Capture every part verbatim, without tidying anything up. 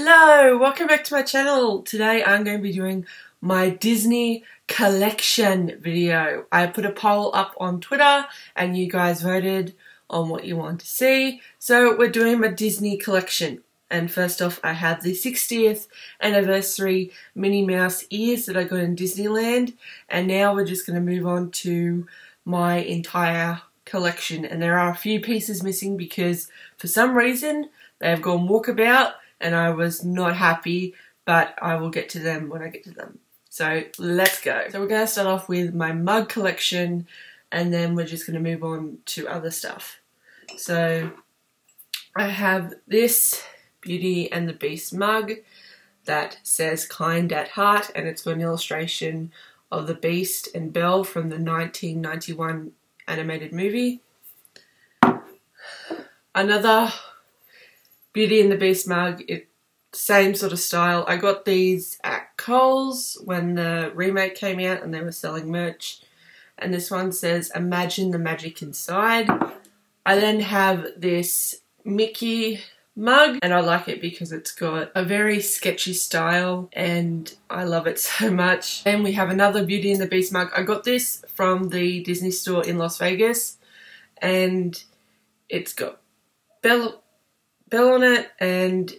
Hello, welcome back to my channel. Today I'm going to be doing my Disney collection video. I put a poll up on Twitter and you guys voted on what you want to see. So we're doing my Disney collection. And first off, I have the sixtieth anniversary Minnie Mouse ears that I got in Disneyland. And now we're just going to move on to my entire collection. And there are a few pieces missing because for some reason they have gone walkabout. And I was not happy, but I will get to them when I get to them. So let's go. So we're going to start off with my mug collection, and then we're just going to move on to other stuff. So I have this Beauty and the Beast mug that says "Kind at Heart," and it's got an illustration of the Beast and Belle from the nineteen ninety-one animated movie. Another Beauty and the Beast mug, it, same sort of style. I got these at Coles when the remake came out and they were selling merch. And this one says, "Imagine the magic inside." I then have this Mickey mug and I like it because it's got a very sketchy style and I love it so much. Then we have another Beauty and the Beast mug. I got this from the Disney store in Las Vegas and it's got Belle... Bell on it, and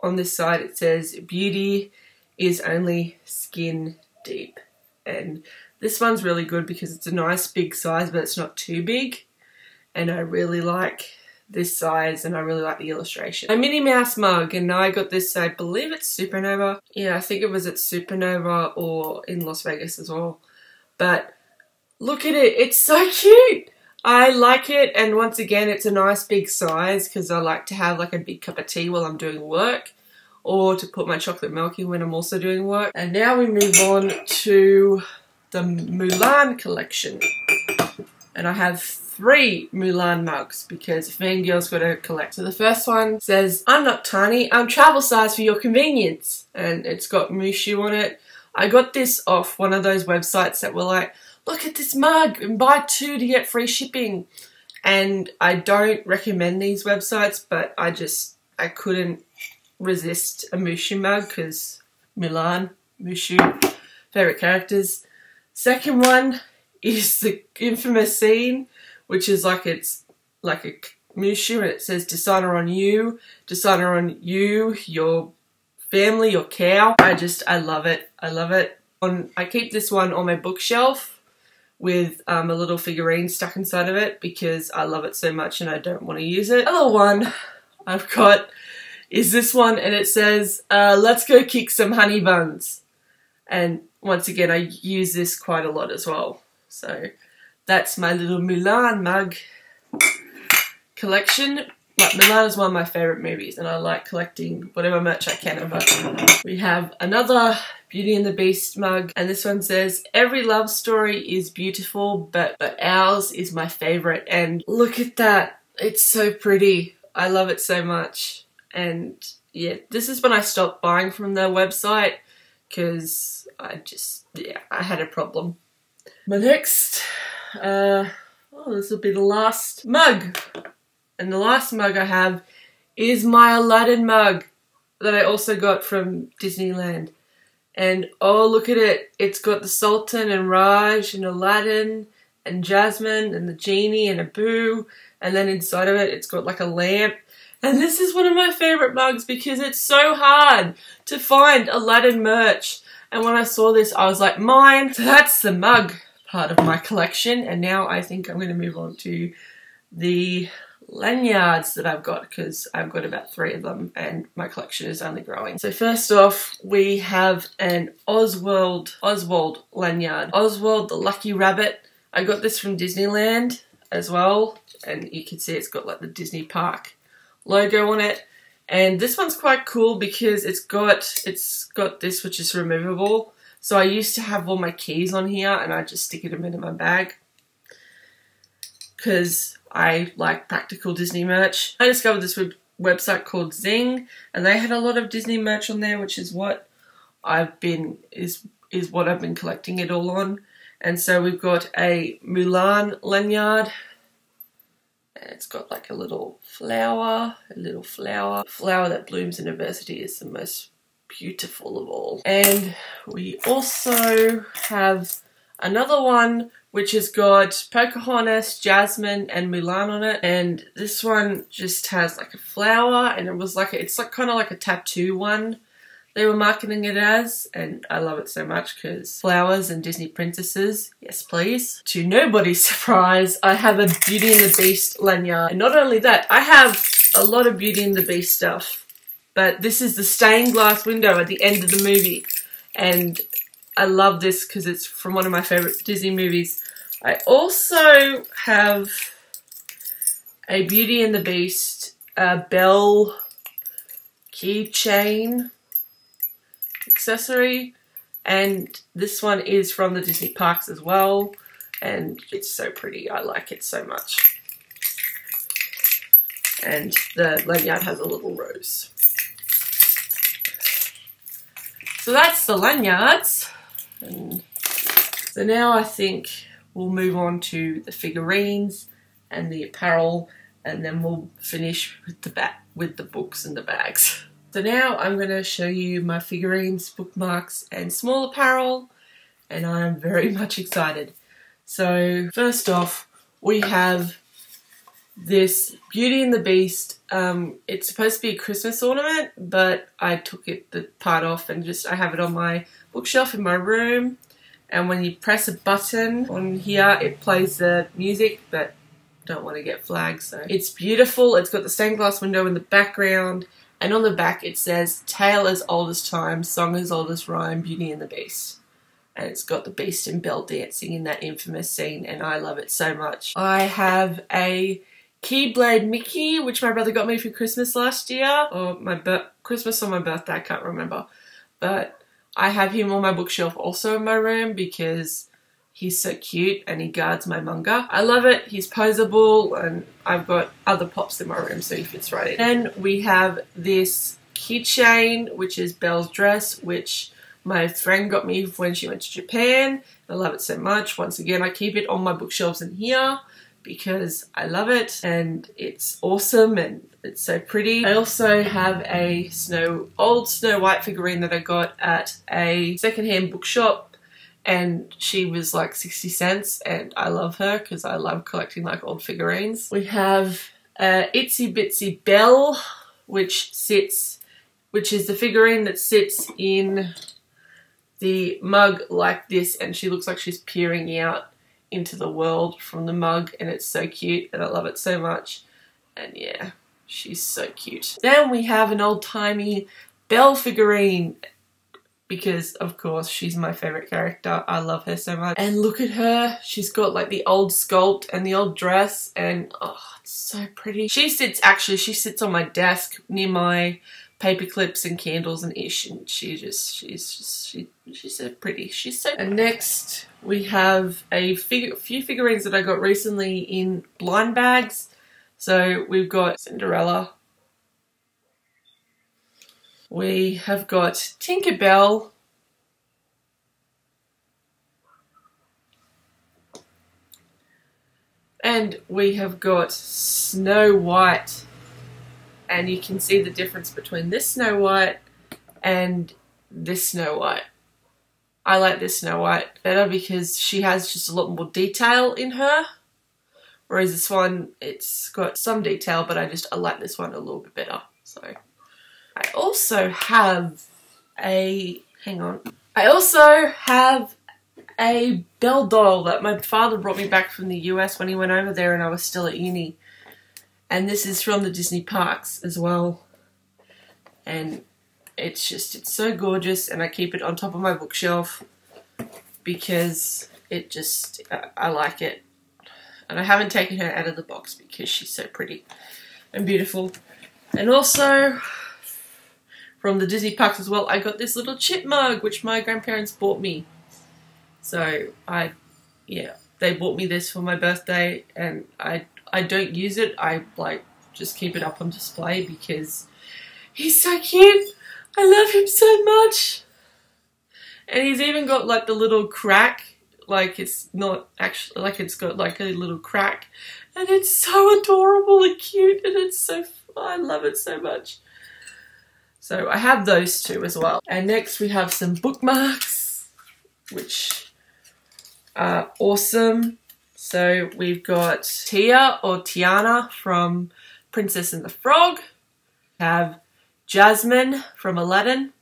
on this side it says "Beauty is only skin deep," and this one's really good because it's a nice big size but it's not too big, and I really like this size and I really like the illustration. A Minnie Mouse mug, and I got this, I believe it's Supernova. Yeah, I think it was at Supernova or in Las Vegas as well, but look at it, it's so cute! I like it, and once again it's a nice big size because I like to have like a big cup of tea while I'm doing work, or to put my chocolate milk in when I'm also doing work. And now we move on to the Mulan collection, and I have three Mulan mugs because fangirl's got to collect. So the first one says, "I'm not tiny, I'm travel size for your convenience," and it's got Mushu on it. I got this off one of those websites that were like, "Look at this mug and buy two to get free shipping." And I don't recommend these websites, but I just, I couldn't resist a Mushu mug because Mulan, Mushu, favourite characters. Second one is the infamous scene, which is like it's like a Mushu and it says "Dishonor on you, dishonor on you, your family, your cow." I just, I love it, I love it. On, I keep this one on my bookshelf with um, a little figurine stuck inside of it because I love it so much and I don't want to use it. Another one I've got is this one, and it says uh, "Let's go kick some honey buns," and once again I use this quite a lot as well. So that's my little Mulan mug collection. Like, Mulan is one of my favourite movies and I like collecting whatever merch I can of it. We have another Beauty and the Beast mug, and this one says, "Every love story is beautiful, but, but ours is my favourite." And look at that, it's so pretty. I love it so much. And yeah, this is when I stopped buying from their website because I just, yeah, I had a problem. My next, uh, oh, this will be the last mug. And the last mug I have is my Aladdin mug that I also got from Disneyland. And oh, look at it, it's got the Sultan and Raj and Aladdin and Jasmine and the Genie and Abu, and then inside of it it's got like a lamp. And this is one of my favourite mugs because it's so hard to find Aladdin merch, and when I saw this I was like, mine! So that's the mug part of my collection, and now I think I'm going to move on to the lanyards that I've got because I've got about three of them and my collection is only growing. So first off we have an Oswald Oswald lanyard. Oswald the Lucky Rabbit. I got this from Disneyland as well, and you can see it's got like the Disney Park logo on it, and this one's quite cool because it's got it's got this, which is removable. So I used to have all my keys on here and I just stick them into my bag because I like practical Disney merch. I discovered this web website called Zing, and they had a lot of Disney merch on there, which is what I've been is is what I've been collecting it all on. And so we've got a Mulan lanyard, and it's got like a little flower, a little flower. The flower that blooms in adversity is the most beautiful of all. And we also have another one which has got Pocahontas, Jasmine and Mulan on it, and this one just has like a flower, and it was like a, it's like kind of like a tattoo one they were marketing it as, and I love it so much because flowers and Disney princesses, yes please. To nobody's surprise, I have a Beauty and the Beast lanyard, and not only that, I have a lot of Beauty and the Beast stuff, but this is the stained glass window at the end of the movie, and I love this because it's from one of my favourite Disney movies. I also have a Beauty and the Beast uh, bell keychain accessory, and this one is from the Disney parks as well, and it's so pretty. I like it so much. And the lanyard has a little rose. So that's the lanyards. And so now I think we'll move on to the figurines and the apparel, and then we'll finish with the ba with the books and the bags. So now I'm going to show you my figurines, bookmarks and small apparel, and I'm very much excited. So first off, we have this Beauty and the Beast. Um, it's supposed to be a Christmas ornament, but I took it the part off and just I have it on my bookshelf in my room, and when you press a button on here it plays the music, but don't want to get flagged. So it's beautiful, it's got the stained glass window in the background, and on the back it says tale as old as time, song as old as rhyme, Beauty and the Beast. And it's got the Beast and Belle dancing in that infamous scene, and I love it so much. I have a Keyblade Mickey, which my brother got me for Christmas last year, or my Christmas or my birthday, I can't remember, but I have him on my bookshelf also in my room because he's so cute and he guards my manga. I love it, he's posable, and I've got other pops in my room so he fits right in. Then we have this keychain, which is Belle's dress, which my friend got me when she went to Japan. I love it so much. Once again, I keep it on my bookshelves in here because I love it and it's awesome and it's so pretty. I also have a Snow old Snow White figurine that I got at a secondhand bookshop, and she was like sixty cents, and I love her because I love collecting like old figurines. We have a Itsy Bitsy Belle, which sits, which is the figurine that sits in the mug like this, and she looks like she's peering out into the world from the mug, and it's so cute and I love it so much, and yeah, she's so cute. Then we have an old-timey Belle figurine because of course she's my favorite character, I love her so much, and look at her, she's got like the old sculpt and the old dress, and oh, it's so pretty. She sits actually she sits on my desk near my paper clips and candles and ish, and she just, she's just, she, she's so pretty, she's so... And next we have a fig few figurines that I got recently in blind bags. So we've got Cinderella, we have got Tinkerbell, and we have got Snow White. And you can see the difference between this Snow White and this Snow White. I like this Snow White better because she has just a lot more detail in her, whereas this one, it's got some detail, but I just I like this one a little bit better. So I also have a hang on. I also have a Belle doll that my father brought me back from the U S when he went over there and I was still at uni. And this is from the Disney parks as well, and it's just, it's so gorgeous, and I keep it on top of my bookshelf because it just, I, I like it, and I haven't taken her out of the box because she's so pretty and beautiful. And also from the Disney parks as well, I got this little chip mug which my grandparents bought me, so I, yeah, they bought me this for my birthday, and I I don't use it, I like just keep it up on display because he's so cute, I love him so much. And he's even got like the little crack, like it's not actually, like it's got like a little crack, and it's so adorable and cute, and it's so I love it so much. So I have those two as well. And next we have some bookmarks, which are awesome. So we've got Tia or Tiana from Princess and the Frog. We have Jasmine from Aladdin.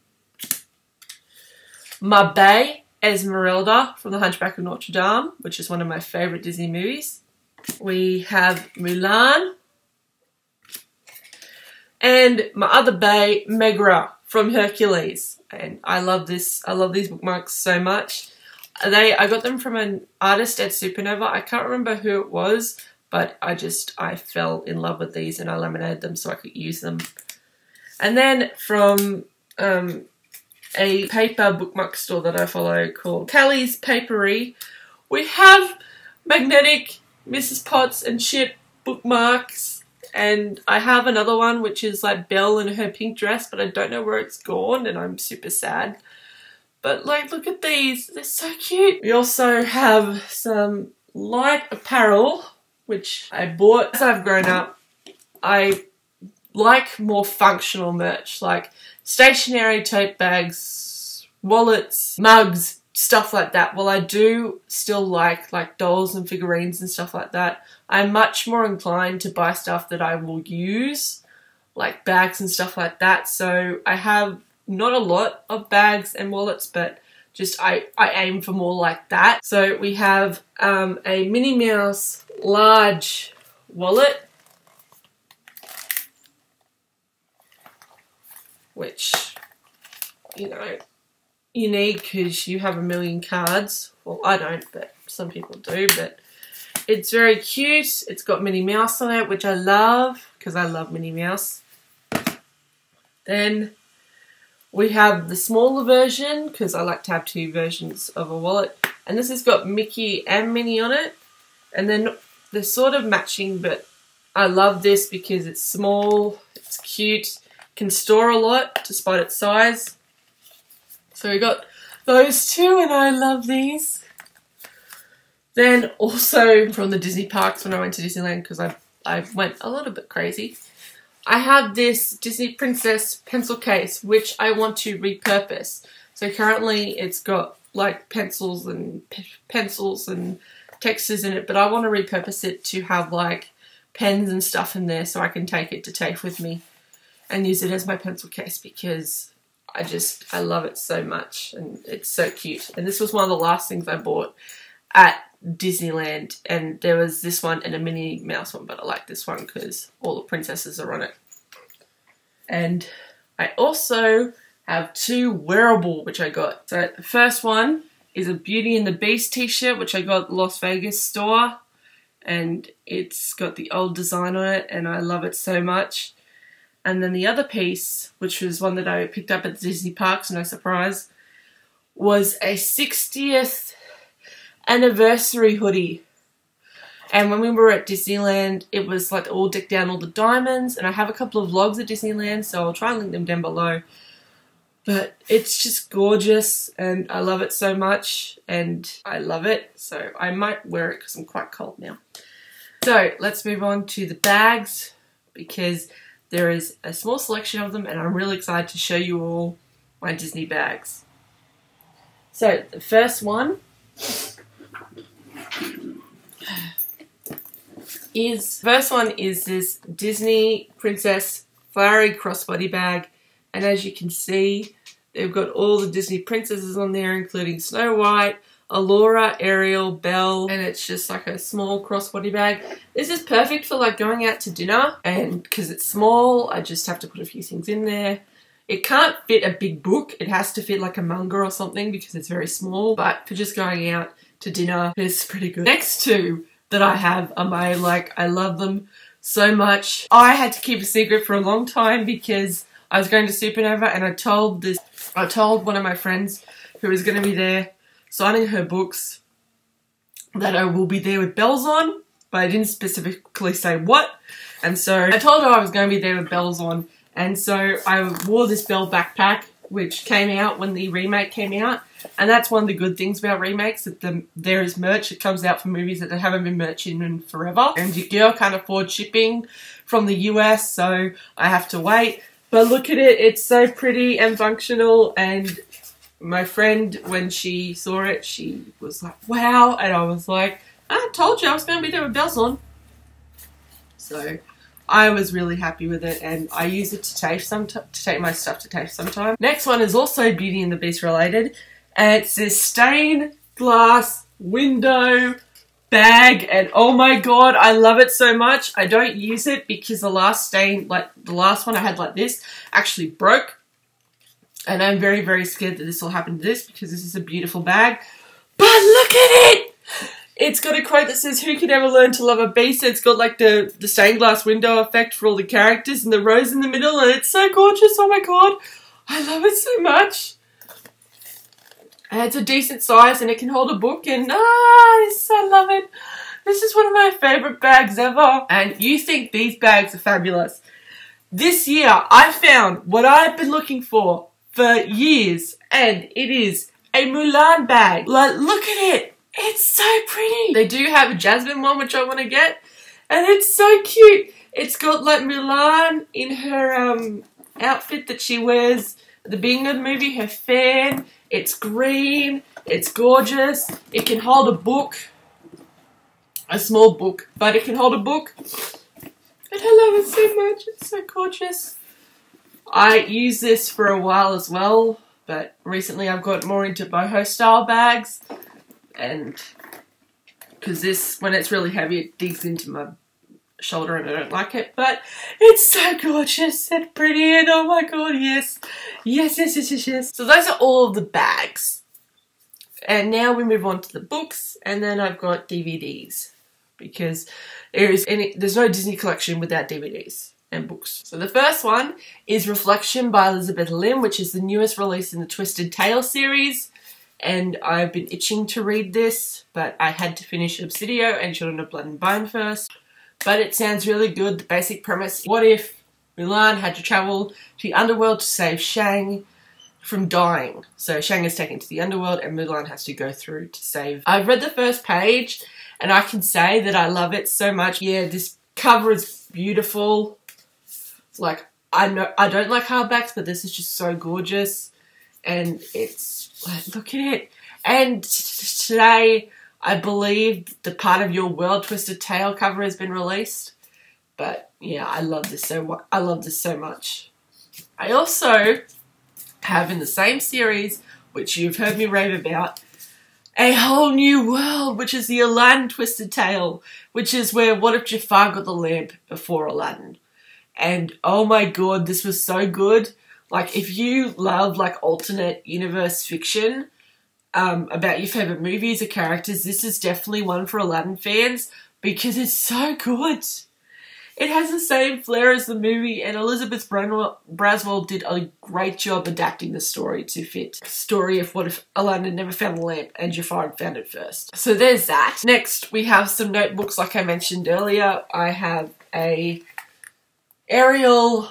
Mabé Esmeralda from The Hunchback of Notre Dame, which is one of my favourite Disney movies. We have Mulan. And my other bae, Megra from Hercules. And I love this, I love these bookmarks so much. They, I got them from an artist at Supernova. I can't remember who it was, but I just, I fell in love with these and I laminated them so I could use them. And then from um, a paper bookmark store that I follow called Kelly's Papery, we have Magnetic, Missus Potts and Chip bookmarks. And I have another one which is like Belle in her pink dress, but I don't know where it's gone and I'm super sad. But like, look at these, they're so cute. We also have some light apparel, which I bought as I've grown up. I like more functional merch, like stationary tote bags, wallets, mugs, stuff like that. Well, I do still like like dolls and figurines and stuff like that. I'm much more inclined to buy stuff that I will use, like bags and stuff like that. So I have not a lot of bags and wallets, but just I, I aim for more like that. So we have um, a Minnie Mouse large wallet, which, you know, you need because you have a million cards. Well, I don't, but some people do, but it's very cute. It's got Minnie Mouse on it, which I love because I love Minnie Mouse. Then we have the smaller version because I like to have two versions of a wallet. And this has got Mickey and Minnie on it. And then they're sort of matching, but I love this because it's small, it's cute, can store a lot despite its size. So we got those two and I love these. Then also from the Disney parks when I went to Disneyland, because I I went a little bit crazy, I have this Disney Princess pencil case, which I want to repurpose. So currently it's got like pencils and pe pencils and textures in it, but I want to repurpose it to have like pens and stuff in there so I can take it to TAFE with me and use it as my pencil case because I just, I love it so much and it's so cute. And this was one of the last things I bought at Disneyland, and there was this one and a Minnie Mouse one, but I like this one because all the princesses are on it. And I also have two wearable which I got. So the first one is a Beauty and the Beast t-shirt which I got at the Las Vegas store, and it's got the old design on it and I love it so much. And then the other piece, which was one that I picked up at the Disney parks, no surprise, was a sixtieth anniversary hoodie. And when we were at Disneyland, it was like all decked down, all the diamonds, and I have a couple of vlogs at Disneyland, so I'll try and link them down below. But it's just gorgeous and I love it so much and I love it, so I might wear it because I'm quite cold now. So let's move on to the bags because there is a small selection of them and I'm really excited to show you all my Disney bags. So the first one is first one is this Disney Princess flowery crossbody bag, and as you can see they've got all the Disney princesses on there, including Snow White, Allura, Ariel, Belle, and it's just like a small crossbody bag. This is perfect for like going out to dinner, and because it's small I just have to put a few things in there. It can't fit a big book, it has to fit like a manga or something because it's very small, but for just going out to dinner it's pretty good. Next two that I have are my, like, I love them so much. I had to keep a secret for a long time because I was going to Supernova and I told this, I told one of my friends who was going to be there signing her books that I will be there with bells on, but I didn't specifically say what, and so I told her I was going to be there with bells on. And so I wore this Belle backpack which came out when the remake came out. And that's one of the good things about remakes, that the, there is merch that comes out for movies that haven't been merch in, in forever. And your girl can't afford shipping from the U S, so I have to wait. But look at it, it's so pretty and functional, and my friend, when she saw it, she was like, wow, and I was like, I told you I was going to be there with bells on. So I was really happy with it, and I use it to tape some to take my stuff to tape sometime. Next one is also Beauty and the Beast related, and it's this stained glass window bag, and oh my god, I love it so much. I don't use it because the last stain, like the last one I had like this, actually broke, and I'm very very scared that this will happen to this because this is a beautiful bag. But look at it! It's got a quote that says, "Who could ever learn to love a beast?" It's got like the, the stained glass window effect for all the characters and the rose in the middle, and it's so gorgeous. Oh my god. I love it so much. And it's a decent size and it can hold a book, and nice. I love it. This is one of my favourite bags ever. And you think these bags are fabulous. This year I found what I've been looking for for years, and it is a Mulan bag. Like, look at it. It's so pretty. They do have a jasmine one, which I want to get, and it's so cute. It's got like Mulan in her um, outfit that she wears at the beginning of the movie, her fan. It's green. It's gorgeous. It can hold a book, a small book, but it can hold a book. And I love it so much. It's so gorgeous. I used this for a while as well, but recently I've got more into boho style bags. And because this, when it's really heavy, it digs into my shoulder and I don't like it, but it's so gorgeous and pretty, and oh my god, yes. Yes, yes, yes, yes, yes. So those are all the bags. And now we move on to the books, and then I've got D V Ds, because there is any, there's no Disney collection without D V Ds and books. So the first one is Reflection by Elizabeth Lim, which is the newest release in the Twisted Tale series. And I've been itching to read this, but I had to finish Obsidio and Children of Blood and Bone first. But it sounds really good. The basic premise: what if Mulan had to travel to the underworld to save Shang from dying? So Shang is taken to the underworld and Mulan has to go through to save. I've read the first page and I can say that I love it so much. Yeah, this cover is beautiful. It's like, I know I don't like hardbacks, but this is just so gorgeous. And it's like, look at it. And today, I believe the Part of Your World Twisted Tale cover has been released. But yeah, I love this so I love this so much. I also have in the same series, which you've heard me rave about, A Whole New World, which is the Aladdin Twisted Tale, which is where what if Jafar got the lamp before Aladdin? And oh my god, this was so good. Like, if you love, like, alternate universe fiction um, about your favourite movies or characters, this is definitely one for Aladdin fans because it's so good. It has the same flair as the movie, and Elizabeth Braswell did a great job adapting the story to fit the story of what if Aladdin never found the lamp and Jafar found it first. So there's that. Next, we have some notebooks, like I mentioned earlier. I have a Ariel...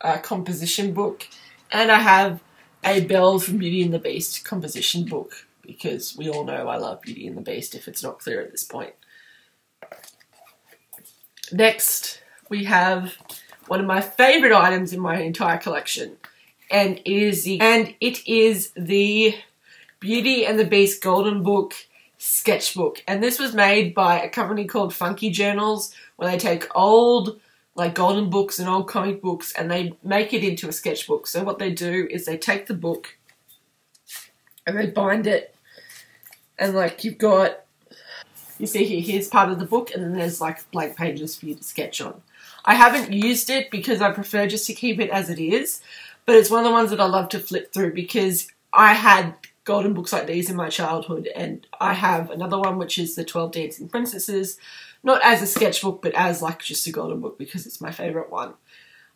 Uh, composition book, and I have a Belle from Beauty and the Beast composition book because we all know I love Beauty and the Beast if it's not clear at this point. Next we have one of my favourite items in my entire collection, and it is the, and it is the Beauty and the Beast Golden Book sketchbook, and this was made by a company called Funky Journals, where they take old like golden books and old comic books, and they make it into a sketchbook. So what they do is they take the book and they bind it, and like you've got, you see here, here's part of the book, and then there's like blank pages for you to sketch on. I haven't used it because I prefer just to keep it as it is, but it's one of the ones that I love to flip through because I had golden books like these in my childhood, and I have another one which is the twelve Dancing Princesses, not as a sketchbook but as like just a golden book because it's my favourite one.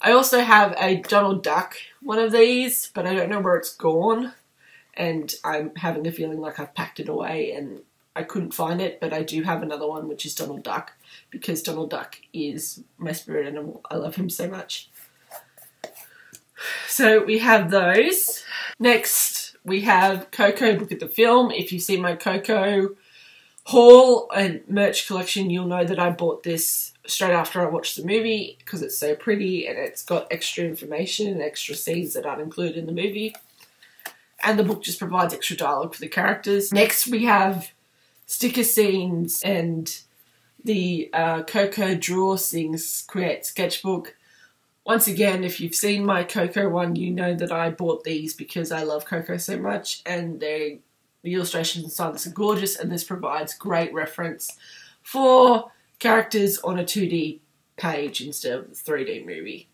I also have a Donald Duck one of these, but I don't know where it's gone, and I'm having a feeling like I've packed it away and I couldn't find it, but I do have another one which is Donald Duck because Donald Duck is my spirit animal. I love him so much. So we have those. Next we have Coco, Look at the Film. If you see my Coco haul and merch collection, you'll know that I bought this straight after I watched the movie because it's so pretty and it's got extra information and extra scenes that aren't included in the movie. And the book just provides extra dialogue for the characters. Next we have sticker scenes and the uh, Coco Draw Sings Create Sketchbook. Once again, if you've seen my Coco one, you know that I bought these because I love Coco so much, and they, the illustrations inside this are gorgeous, and this provides great reference for characters on a two D page instead of the three D movie.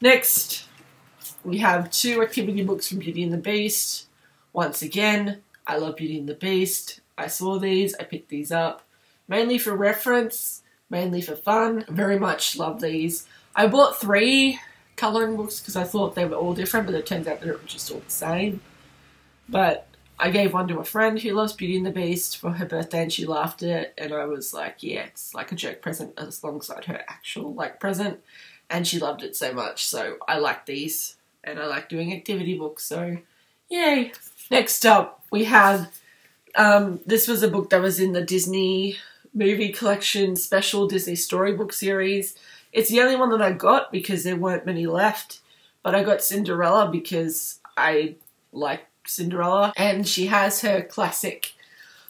Next, we have two activity books from Beauty and the Beast. Once again, I love Beauty and the Beast. I saw these, I picked these up, mainly for reference, mainly for fun. Very much love these. I bought three colouring books because I thought they were all different, but it turns out they were just all the same. But I gave one to a friend who loves Beauty and the Beast for her birthday, and she laughed at it, and I was like, yeah, it's like a joke present alongside her actual like present, and she loved it so much. So I like these, and I like doing activity books, so yay. Next up we have, um, this was a book that was in the Disney movie collection special Disney storybook series. It's the only one that I got because there weren't many left, but I got Cinderella because I like Cinderella, and she has her classic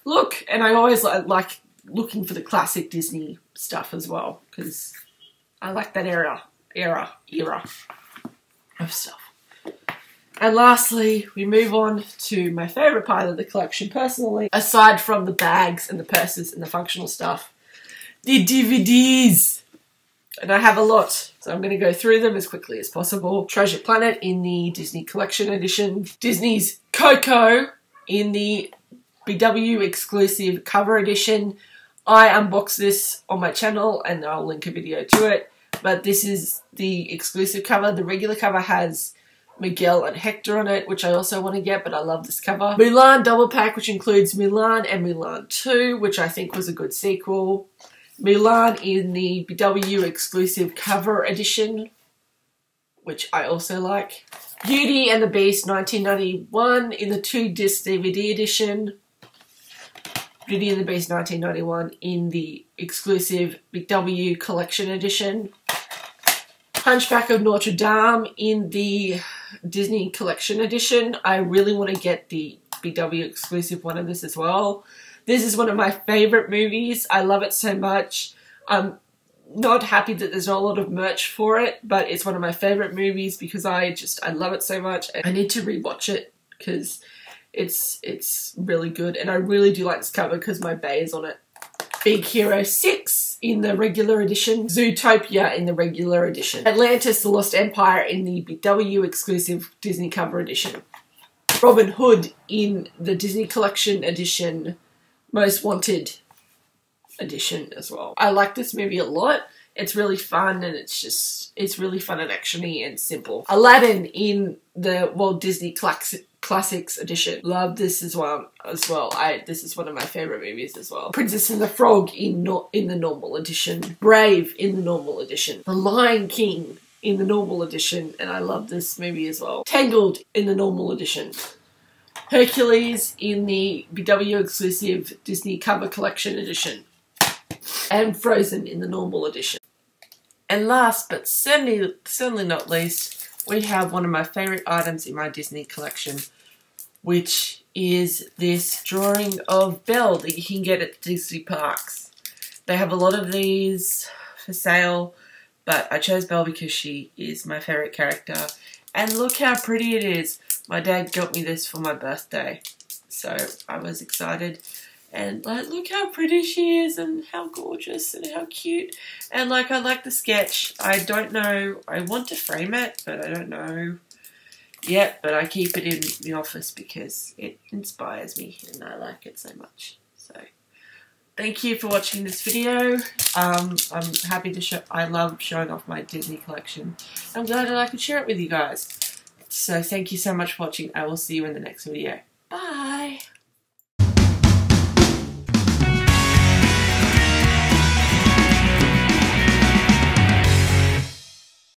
look, and I always li like looking for the classic Disney stuff as well because I like that era era era of stuff. And lastly, we move on to my favourite part of the collection personally, aside from the bags and the purses and the functional stuff, the D V Ds. And I have a lot, so I'm going to go through them as quickly as possible. Treasure Planet in the Disney Collection Edition, Disney's Coco in the Big W exclusive cover edition. I unboxed this on my channel and I'll link a video to it, but this is the exclusive cover. The regular cover has Miguel and Hector on it, which I also want to get, but I love this cover. Mulan double pack, which includes Mulan and Mulan two, which I think was a good sequel. Mulan in the B W exclusive cover edition, which I also like. Beauty and the Beast nineteen ninety-one in the two disc D V D edition. Beauty and the Beast nineteen ninety-one in the exclusive B W collection edition. Hunchback of Notre Dame in the Disney Collection Edition. I really want to get the B W exclusive one of this as well. This is one of my favourite movies. I love it so much. I'm not happy that there's not a lot of merch for it, but it's one of my favourite movies because I just, I love it so much. I need to rewatch it because it's, it's really good, and I really do like this cover because my bae is on it. Big Hero six in the regular edition, Zootopia in the regular edition, Atlantis the Lost Empire in the B W exclusive Disney cover edition, Robin Hood in the Disney Collection Edition, Most Wanted edition as well. I like this movie a lot. It's really fun, and it's just, it's really fun and actiony and simple. Aladdin in the Walt Disney Classic Classics edition. Love this as well. As well, I this is one of my favorite movies as well. Princess and the Frog in no, in the normal edition. Brave in the normal edition. The Lion King in the normal edition, and I love this movie as well. Tangled in the normal edition. Hercules in the B W exclusive Disney cover collection edition, and Frozen in the normal edition. And last, but certainly certainly not least, we have one of my favorite items in my Disney collection, which is this drawing of Belle that you can get at the Disney parks. They have a lot of these for sale, but I chose Belle because she is my favorite character. And look how pretty it is. My dad got me this for my birthday, so I was excited. And like, look how pretty she is, and how gorgeous, and how cute. And like, I like the sketch. I don't know, I want to frame it, but I don't know yet. But I keep it in the office because it inspires me and I like it so much. So thank you for watching this video. Um, I'm happy to show, I love showing off my Disney collection. I'm glad that I could share it with you guys. So thank you so much for watching. I will see you in the next video. Bye.